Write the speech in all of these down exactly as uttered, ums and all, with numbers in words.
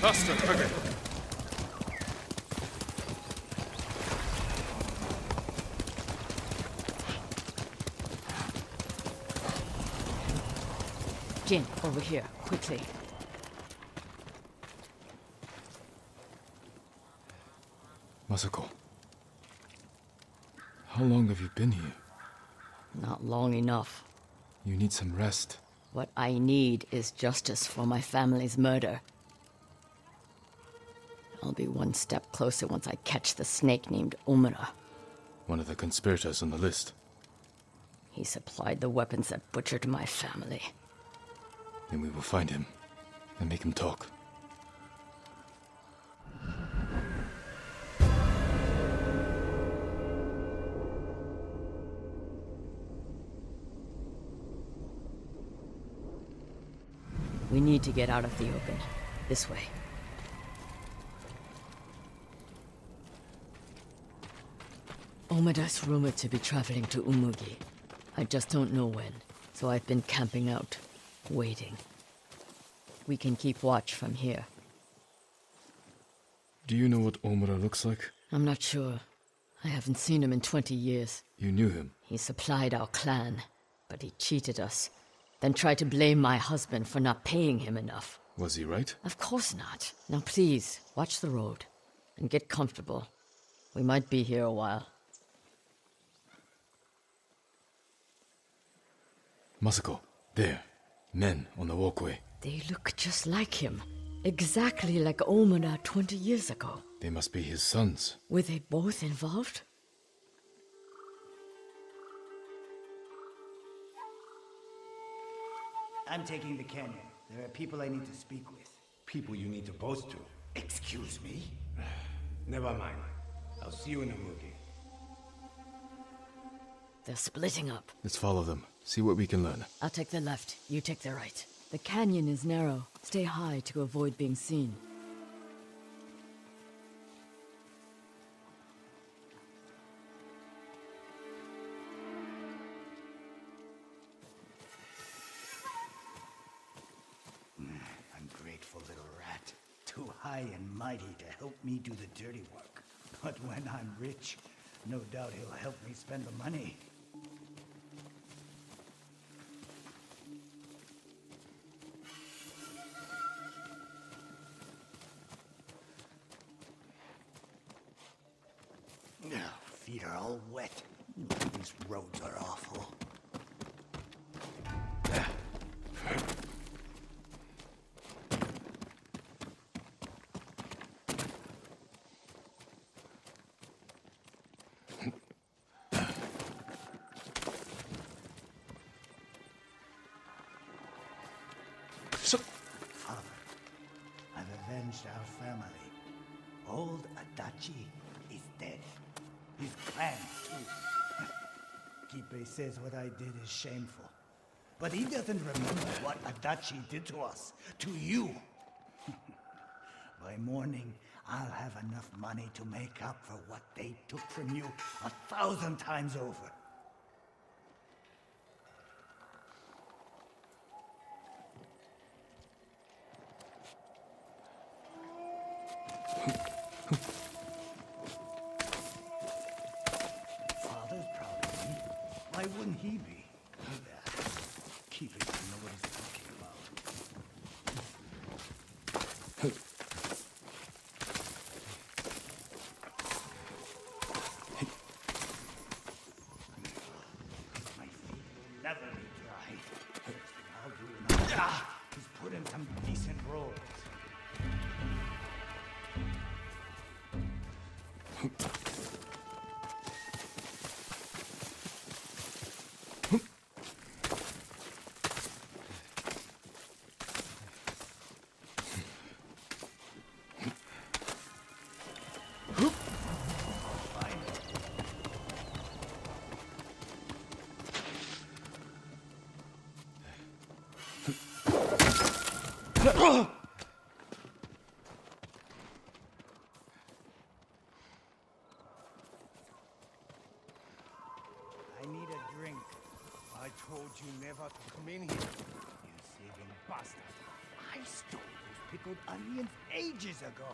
Faster, quicker. Jin, over here, quickly. Masako, how long have you been here? Not long enough. You need some rest. What I need is justice for my family's murder. I'll be one step closer once I catch the snake named Omura. One of the conspirators on the list. He supplied the weapons that butchered my family. Then we will find him and make him talk. We need to get out of the open. This way. Omida's rumored to be traveling to Umugi. I just don't know when, so I've been camping out, waiting. We can keep watch from here. Do you know what Omura looks like? I'm not sure. I haven't seen him in twenty years. You knew him? He supplied our clan, but he cheated us. Then try to blame my husband for not paying him enough. Was he right? Of course not. Now please, watch the road, and get comfortable. We might be here a while. Masako, there. Men on the walkway. They look just like him. Exactly like Omura twenty years ago. They must be his sons. Were they both involved? I'm taking the canyon. There are people I need to speak with. People you need to boast to? Excuse me? Never mind. I'll see you in Umugi. They're splitting up. Let's follow them. See what we can learn. I'll take the left. You take the right. The canyon is narrow. Stay high to avoid being seen. And mighty to help me do the dirty work. But when I'm rich, no doubt he'll help me spend the money. Now, feet are all wet. These roads are awful. Our family. Old Adachi is dead. His clan, too. Kipe says what I did is shameful. But he doesn't remember what Adachi did to us, to you. By morning, I'll have enough money to make up for what they took from you a thousand times over. Father's proud of me. Why wouldn't he be? Keep it from what he's talking about. My feet will never be dry. First thing I'll do when I'm done is put in some decent rolls. You never to come in here, you saving bastard. I stole those pickled onions ages ago.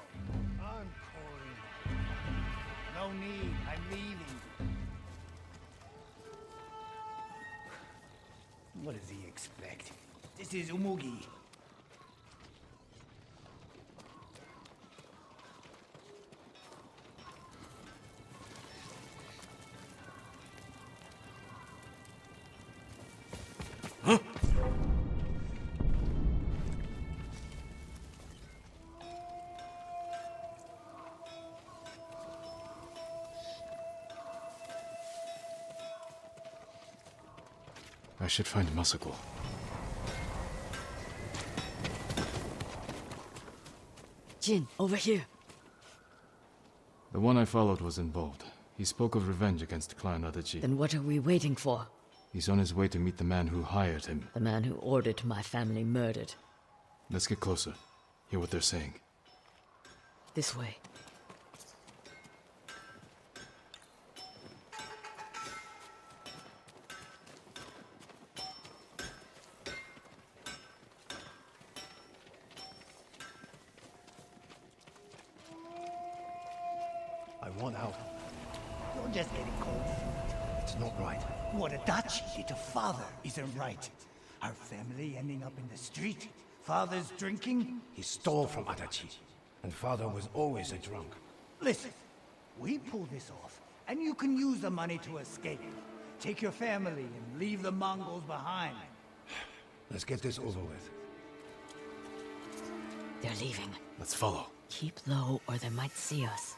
I'm calling. No need, I'm leaving. What does he expect? This is Umugi. Huh? I should find Masako. Jin, over here. The one I followed was involved. He spoke of revenge against Clan Adachi. Then what are we waiting for? He's on his way to meet the man who hired him. The man who ordered my family murdered. Let's get closer. Hear what they're saying. This way. Isn't right. Our family ending up in the street. Father's drinking. He stole from Adachi. And father was always a drunk. Listen, we pull this off, and you can use the money to escape. Take your family and leave the Mongols behind. Let's get this over with. They're leaving. Let's follow. Keep low, or they might see us.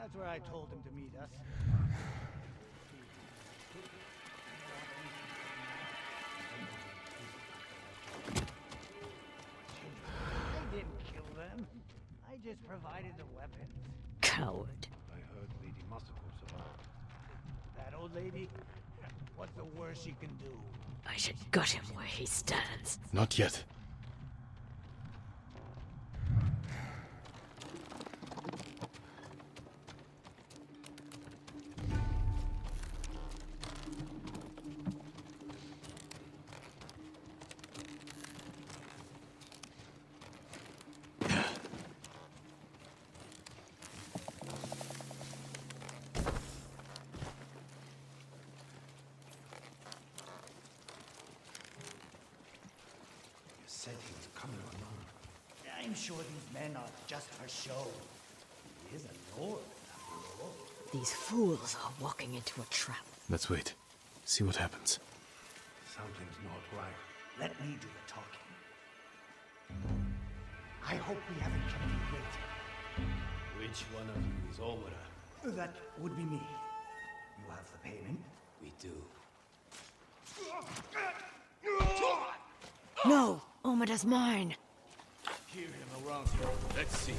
That's where I told him to meet us. I didn't kill them. I just provided the weapons. Coward. I heard Lady Masako survived. That old lady? What's the worst she can do? I should gut him where he stands. Not yet. Show. He is a lord, after all. These fools are walking into a trap. Let's wait. See what happens. Something's not right. Let me do the talking. I hope we haven't kept you waiting. Which one of you is Omura? That would be me. You have the payment? We do. No! Omura's mine! Hear him around here. Let's see.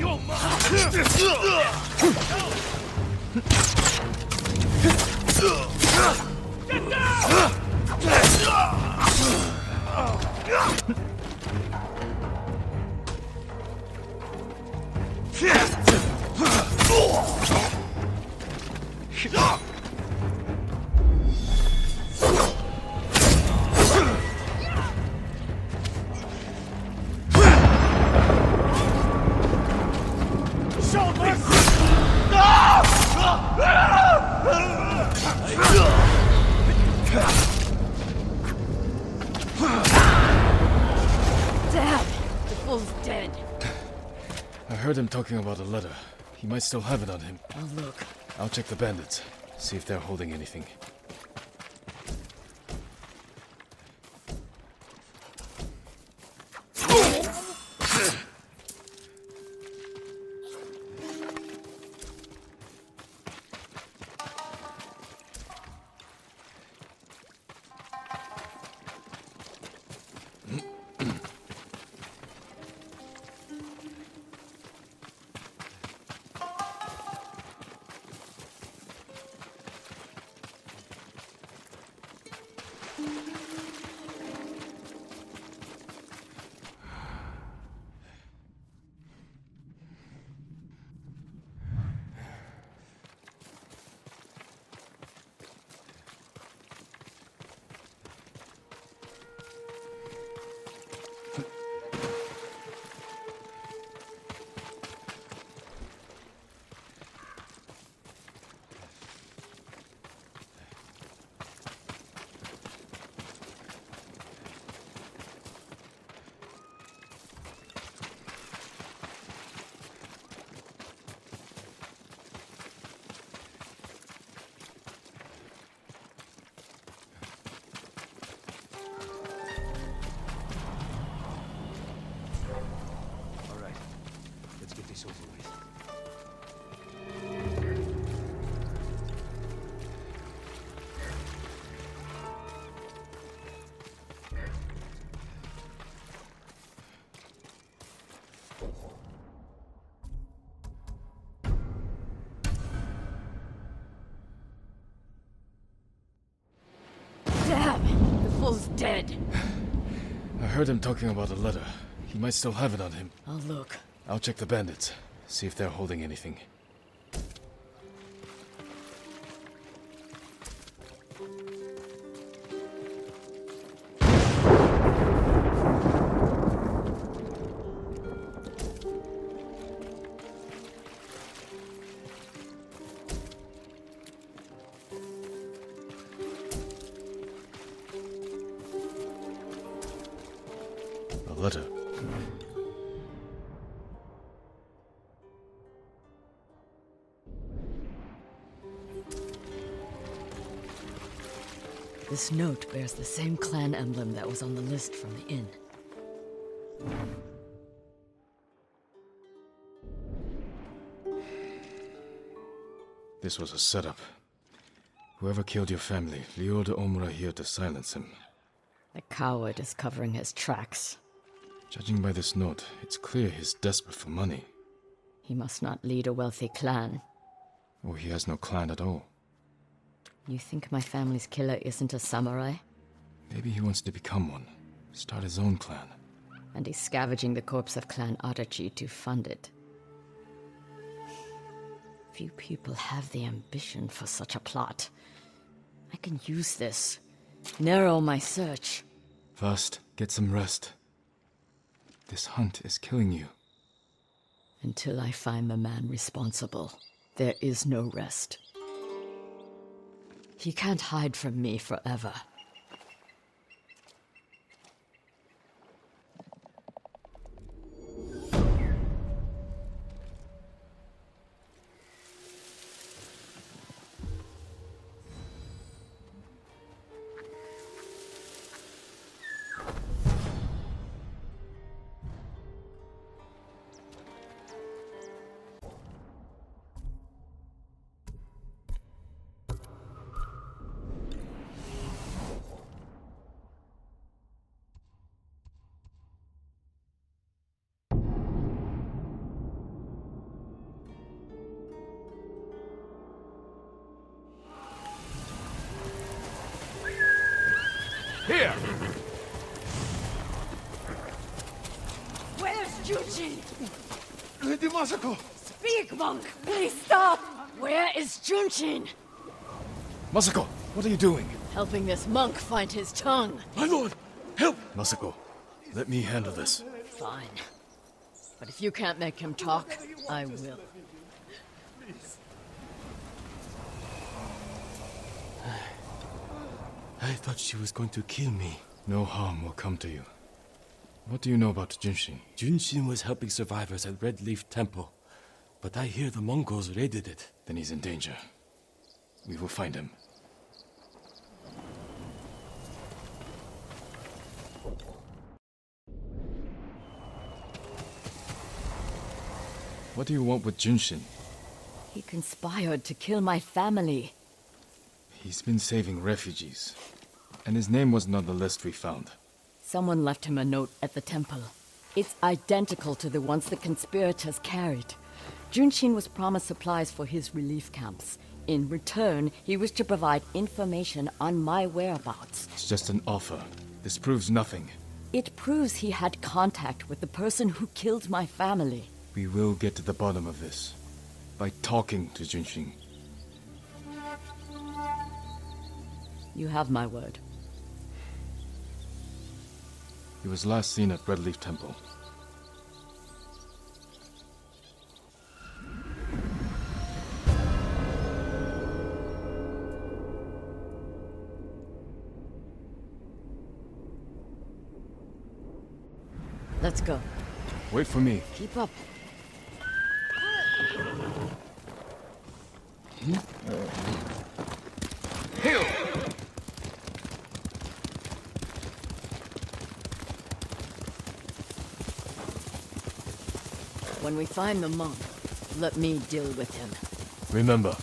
Your mom. I heard him talking about a letter. He might still have it on him. I'll look. I'll check the bandits. See if they're holding anything. Uncle's dead. I heard him talking about a letter. He might still have it on him. I'll look. I'll check the bandits. See if they're holding anything. This note bears the same clan emblem that was on the list from the inn. This was a setup. Whoever killed your family lured Omura here to silence him. The coward is covering his tracks. Judging by this note, it's clear he's desperate for money. He must not lead a wealthy clan. Or he has no clan at all. You think my family's killer isn't a samurai? Maybe he wants to become one. Start his own clan. And he's scavenging the corpse of Clan Adachi to fund it. Few people have the ambition for such a plot. I can use this. Narrow my search. First, get some rest. This hunt is killing you. Until I find the man responsible, there is no rest. He can't hide from me forever. Here! Where's Jujin? Lady Masako! Speak, monk! Please stop! Where is Junchin? Masako, what are you doing? Helping this monk find his tongue. My lord, help! Masako, let me handle this. Fine. But if you can't make him talk, I will. Please. I thought she was going to kill me. No harm will come to you. What do you know about Junshin? Junshin was helping survivors at Red Leaf Temple, but I hear the Mongols raided it. Then he's in danger. We will find him. What do you want with Junshin? He conspired to kill my family. He's been saving refugees, and his name wasn't on the list we found. Someone left him a note at the temple. It's identical to the ones the conspirators carried. Junshin was promised supplies for his relief camps. In return, he was to provide information on my whereabouts. It's just an offer. This proves nothing. It proves he had contact with the person who killed my family. We will get to the bottom of this by talking to Junshin. You have my word. He was last seen at Red Leaf Temple. Let's go. Wait for me. Keep up. Hill! When we find the monk, let me deal with him. Remember,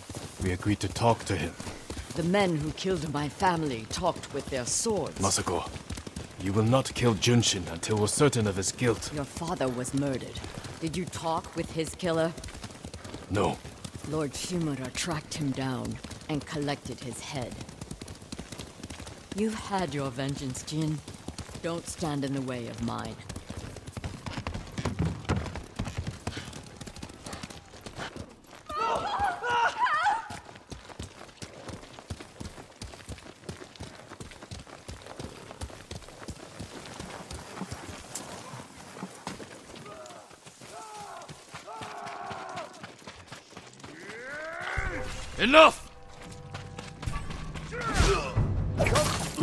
we agreed to talk to him. The men who killed my family talked with their swords. Masako, you will not kill Junshin until we're certain of his guilt. Your father was murdered. Did you talk with his killer? No. Lord Shimura tracked him down and collected his head. You've had your vengeance, Jin. Don't stand in the way of mine. Enough!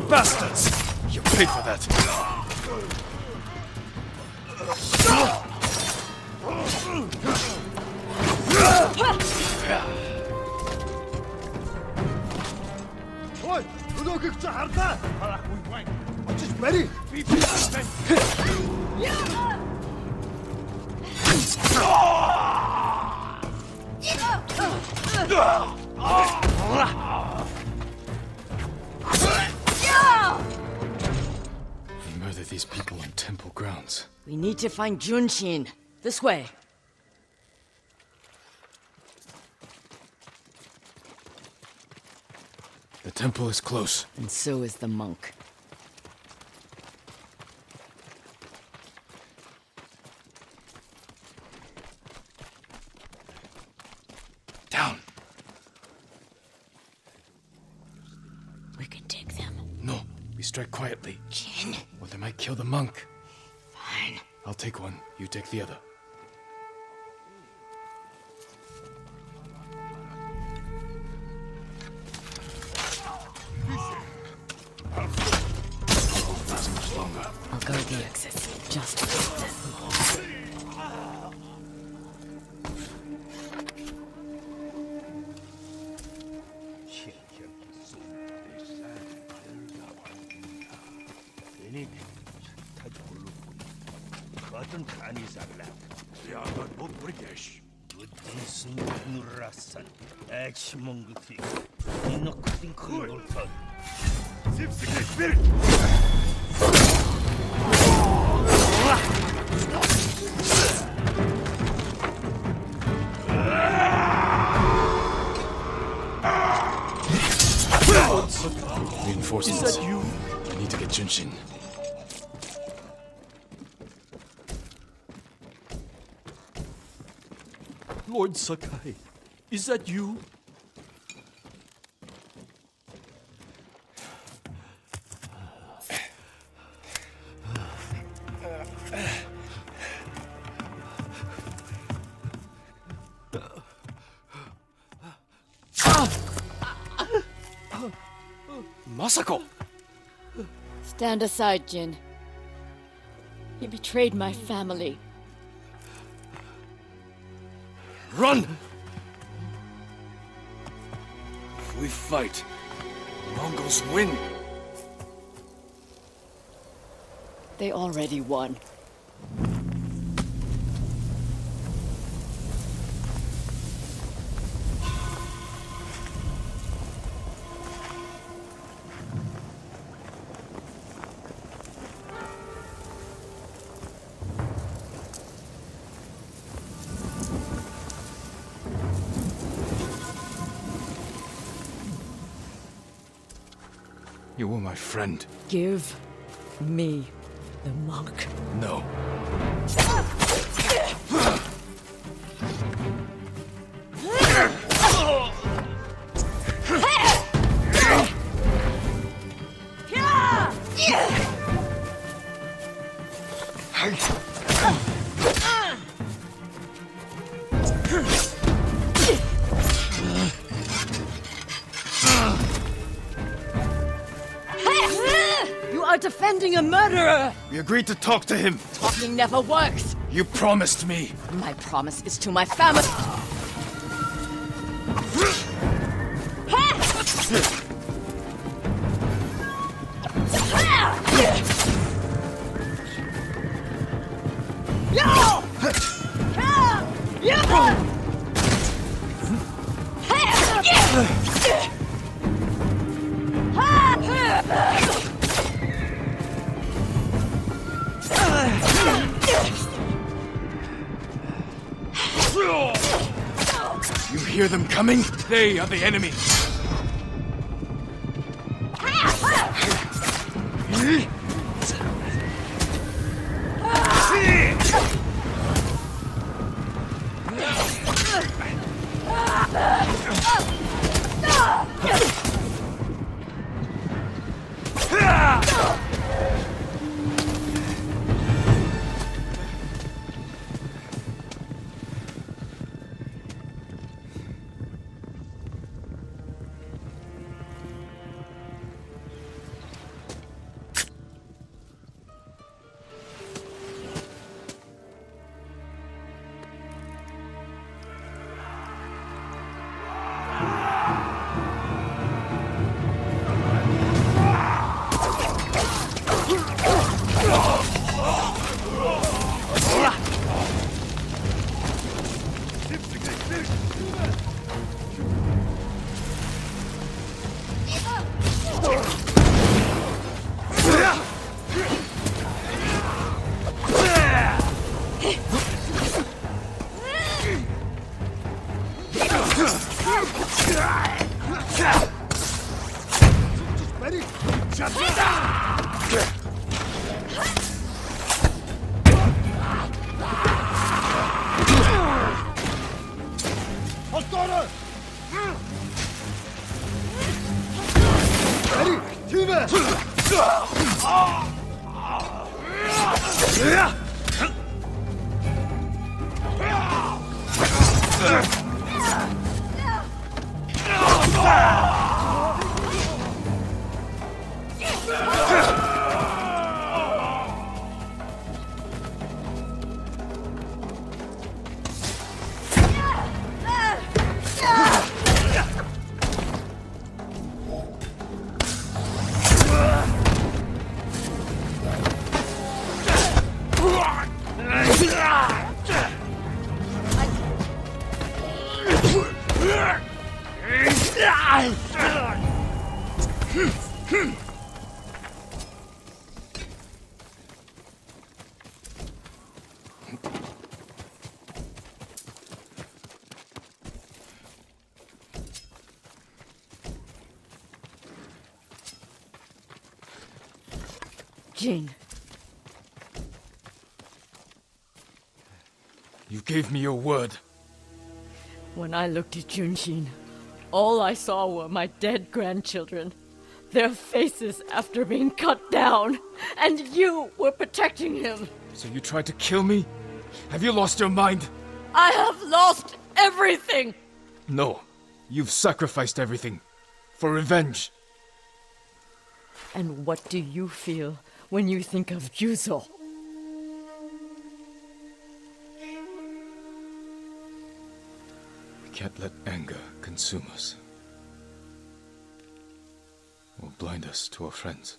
Bastards! You paid for that! I'm just ready! He murdered these people on temple grounds. We need to find Junshin. This way. The temple is close. And so is the monk. Quietly. Jin. Well, they might kill the monk. Fine. I'll take one, you take the other. I'll guard the exit. Just Mongol thing. In a cutting cool tongue. Zips the spirit. Reinforcements. Is that you? I need to get Junshin. Lord Sakai, is that you? Stand aside, Jin. He betrayed my family. Run! If we fight, the Mongols win. They already won. You were my friend. Give me the monk. No. Defending a murderer! We agreed to talk to him. Talking never works. You promised me. My promise is to my family. Hear them coming? They are the enemy. Jin. You gave me your word. When I looked at Junshin, all I saw were my dead grandchildren, their faces after being cut down, and you were protecting him. So you tried to kill me? Have you lost your mind? I have lost everything! No, you've sacrificed everything for revenge. And what do you feel when you think of Juzo? We can't let anger consume us, or blind us to our friends.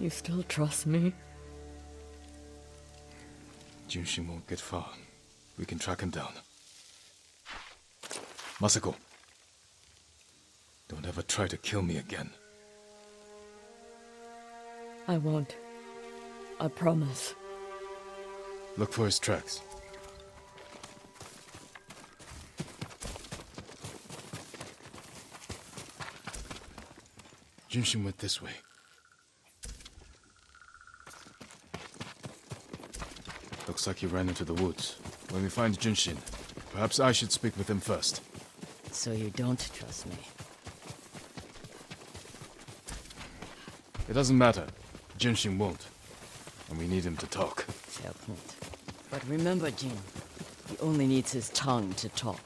You still trust me? Junshin won't get far. We can track him down. Masako. Don't ever try to kill me again. I won't. I promise. Look for his tracks. Junshin went this way. Looks like he ran into the woods. When we find Junshin, perhaps I should speak with him first. So you don't trust me? It doesn't matter. Junshin won't. And we need him to talk. Fair point. But remember, Jin, he only needs his tongue to talk.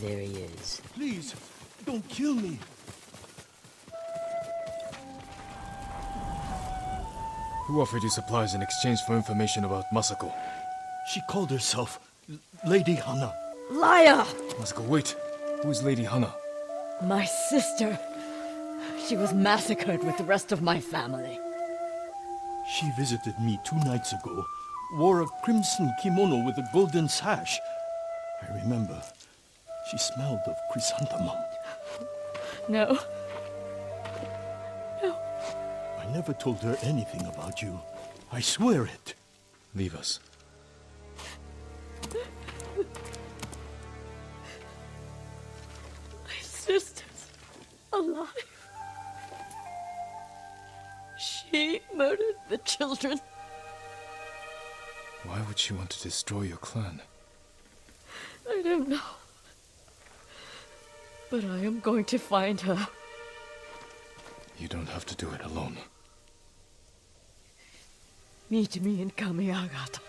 There he is. Please, don't kill me. Who offered you supplies in exchange for information about Masako? She called herself Lady Hana. Liar! Masako, wait. Who is Lady Hana? My sister. She was massacred with the rest of my family. She visited me two nights ago, wore a crimson kimono with a golden sash. I remember, she smelled of chrysanthemum. No. No. I never told her anything about you. I swear it. Leave us. Sisters alive. She murdered the children. Why would she want to destroy your clan? I don't know. But I am going to find her. You don't have to do it alone. Meet me in Kamiyagata.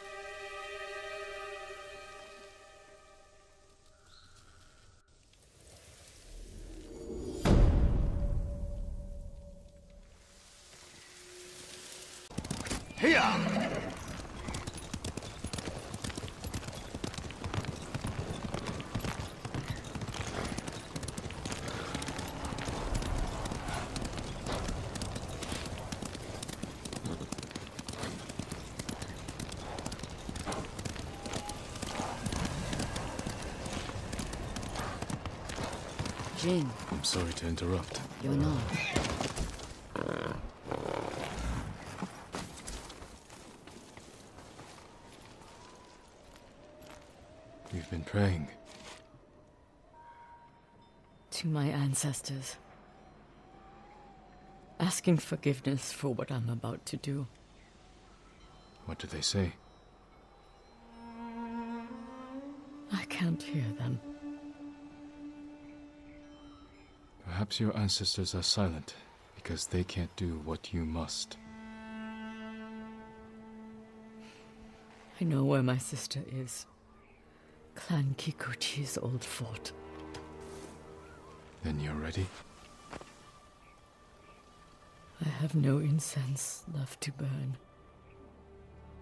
Jin. I'm sorry to interrupt. You're not. We've been praying. To my ancestors. Asking forgiveness for what I'm about to do. What do they say? I can't hear them. Perhaps your ancestors are silent because they can't do what you must. I know where my sister is. Clan Kikuchi's old fort. Then you're ready? I have no incense left to burn.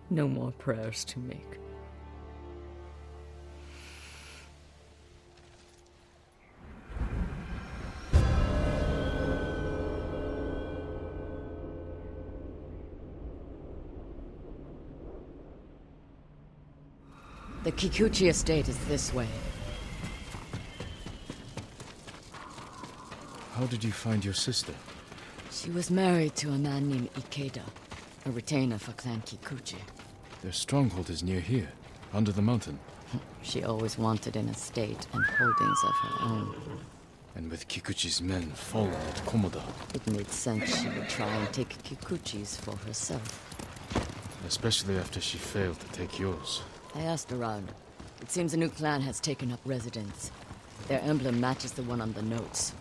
No more prayers to make. The Kikuchi estate is this way. How did you find your sister? She was married to a man named Ikeda, a retainer for Clan Kikuchi. Their stronghold is near here, under the mountain. She always wanted an estate and holdings of her own. And with Kikuchi's men fallen at Komoda, it made sense she would try and take Kikuchi's for herself. Especially after she failed to take yours. I asked around. It seems a new clan has taken up residence. Their emblem matches the one on the notes.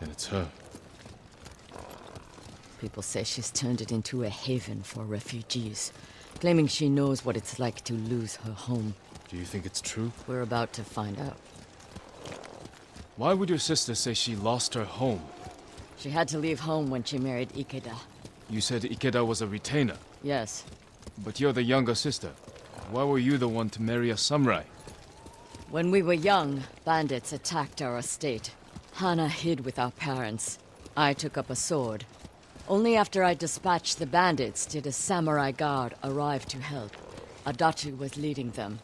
Then it's her. People say she's turned it into a haven for refugees, claiming she knows what it's like to lose her home. Do you think it's true? We're about to find out. Why would your sister say she lost her home? She had to leave home when she married Ikeda. You said Ikeda was a retainer? Yes. But you're the younger sister. Why were you the one to marry a samurai? When we were young, bandits attacked our estate. Hana hid with our parents. I took up a sword. Only after I dispatched the bandits did a samurai guard arrive to help. Adachi was leading them.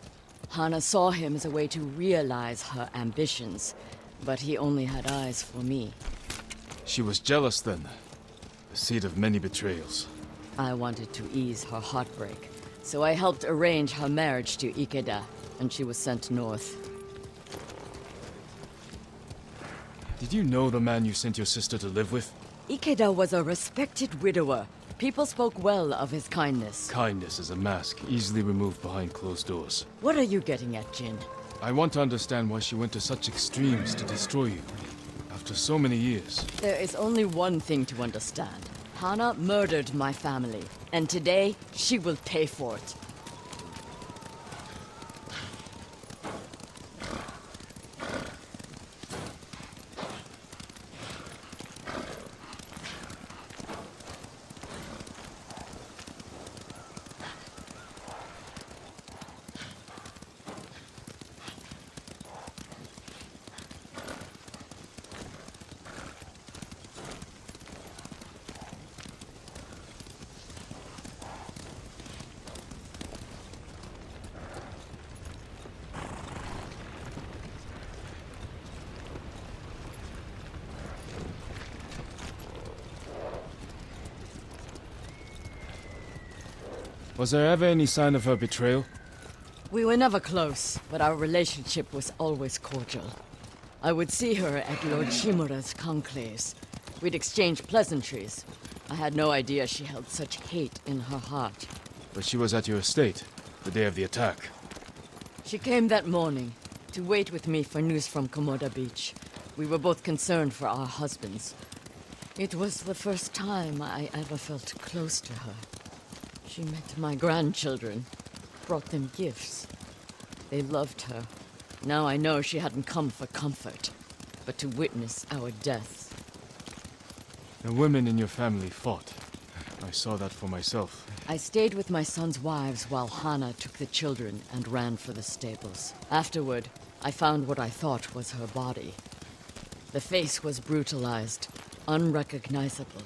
Hana saw him as a way to realize her ambitions, but he only had eyes for me. She was jealous then. The seed of many betrayals. I wanted to ease her heartbreak. So I helped arrange her marriage to Ikeda, and she was sent north. Did you know the man you sent your sister to live with? Ikeda was a respected widower. People spoke well of his kindness. Kindness is a mask, easily removed behind closed doors. What are you getting at, Jin? I want to understand why she went to such extremes to destroy you, after so many years. There is only one thing to understand. Hana murdered my family, and today, she will pay for it. Was there ever any sign of her betrayal? We were never close, but our relationship was always cordial. I would see her at Lord Shimura's conclaves. We'd exchange pleasantries. I had no idea she held such hate in her heart. But she was at your estate, the day of the attack. She came that morning, to wait with me for news from Komoda Beach. We were both concerned for our husbands. It was the first time I ever felt close to her. She met my grandchildren, brought them gifts. They loved her. Now I know she hadn't come for comfort, but to witness our deaths. The women in your family fought. I saw that for myself. I stayed with my son's wives while Hana took the children and ran for the stables. Afterward, I found what I thought was her body. The face was brutalized, unrecognizable.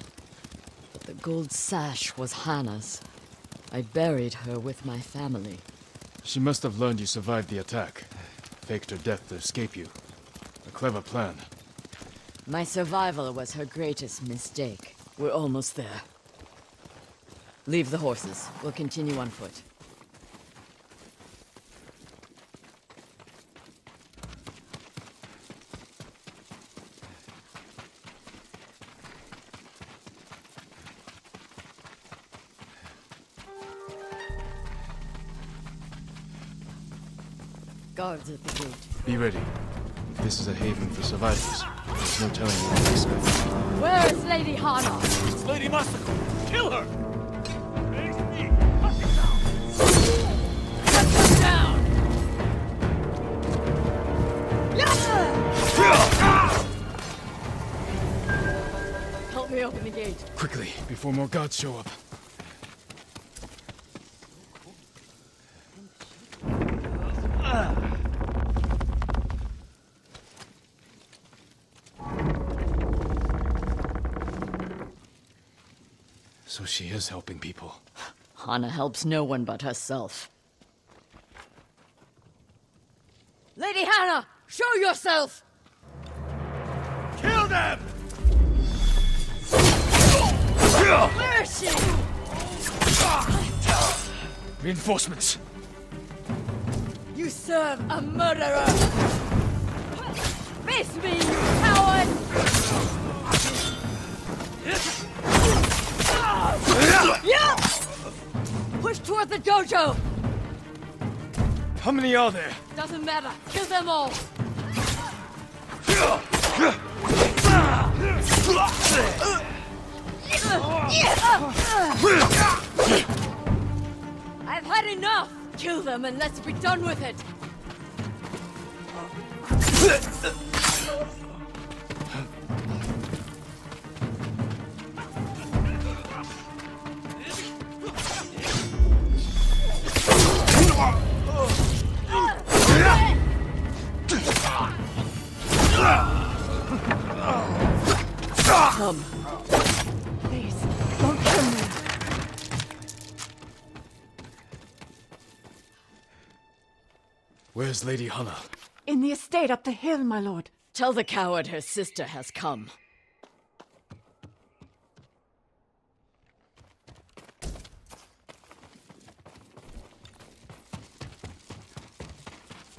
But the gold sash was Hana's. I buried her with my family. She must have learned you survived the attack. Faked her death to escape you. A clever plan. My survival was her greatest mistake. We're almost there. Leave the horses. We'll continue on foot. Guards at the gate. Be ready. This is a haven for survivors. There's no telling what to expect. Where is Lady Hana? It's Lady Masako! Kill her! Help me open the gate. Quickly, before more gods show up. So she is helping people. Hana helps no one but herself. Lady Hana! Show yourself! Kill them! Where is she? Reinforcements! You serve a murderer! Face me, you coward! Push toward the dojo! How many are there? Doesn't matter. Kill them all! I've had enough! Kill them and let's be done with it! Come. Please, don't kill me. Where's Lady Hana? In the estate up the hill, my lord. Tell the coward her sister has come.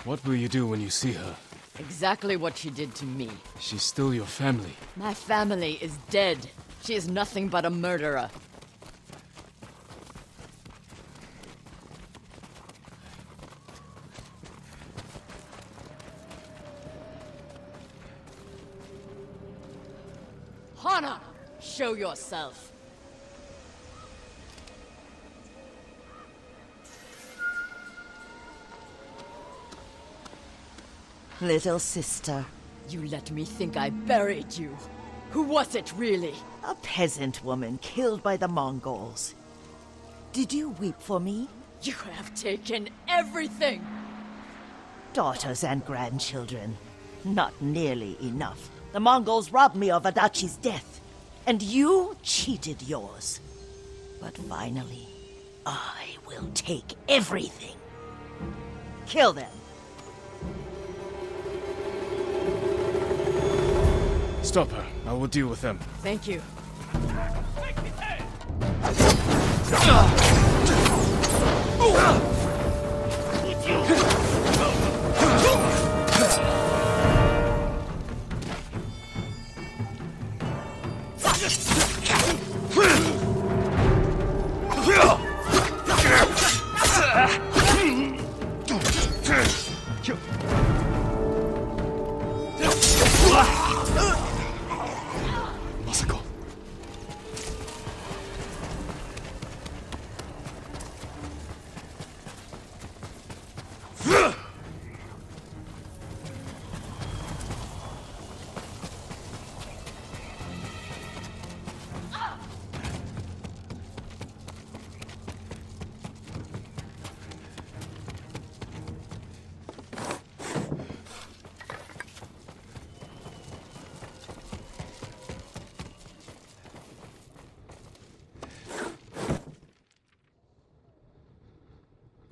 What will you do when you see her? Exactly what she did to me. She's still your family. My family is dead. She is nothing but a murderer. Hana, show yourself. Little sister. You let me think I buried you. Who was it, really? A peasant woman killed by the Mongols. Did you weep for me? You have taken everything! Daughters and grandchildren. Not nearly enough. The Mongols robbed me of Adachi's death, and you cheated yours. But finally, I will take everything. Kill them. Stop her. I will deal with them. Thank you.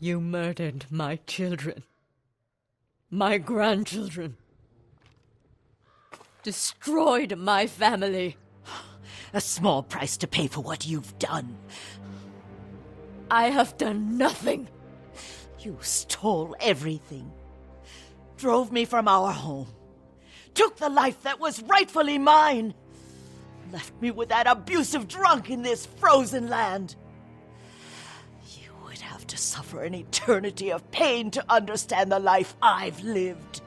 You murdered my children, my grandchildren, destroyed my family. A small price to pay for what you've done. I have done nothing. You stole everything, drove me from our home, took the life that was rightfully mine, left me with that abusive drunk in this frozen land. To suffer an eternity of pain to understand the life I've lived.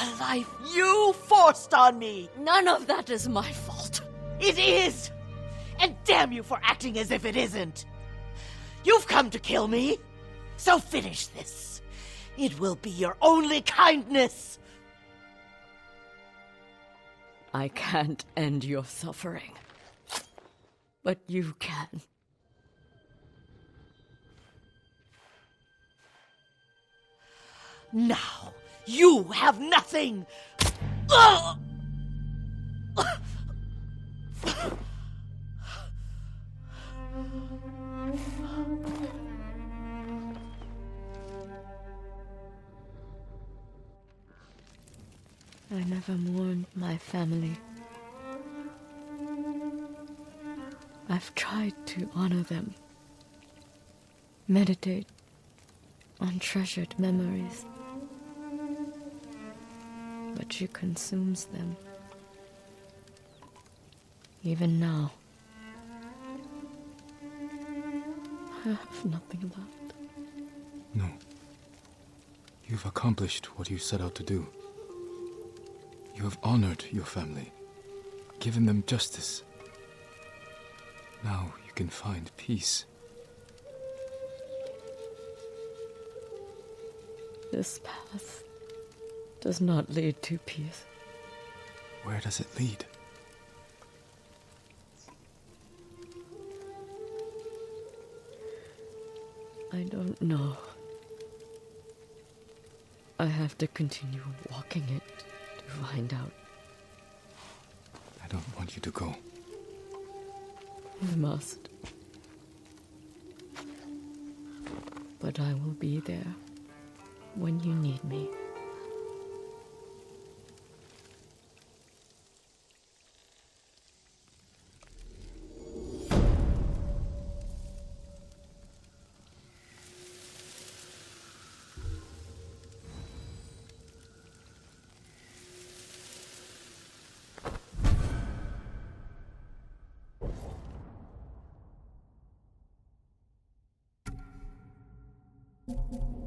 a life you forced on me! None of that is my fault. It is! And damn you for acting as if it isn't! You've come to kill me, so finish this. It will be your only kindness! I can't end your suffering, but you can. Now, you have nothing! Ugh! I never mourned my family. I've tried to honor them, meditate on treasured memories. But she consumes them. Even now, I have nothing left. No. You've accomplished what you set out to do. You have honored your family, given them justice. Now you can find peace. This path does not lead to peace. Where does it lead? I don't know. I have to continue walking it to find out. I don't want you to go. You must. But I will be there when you need me. Thank you.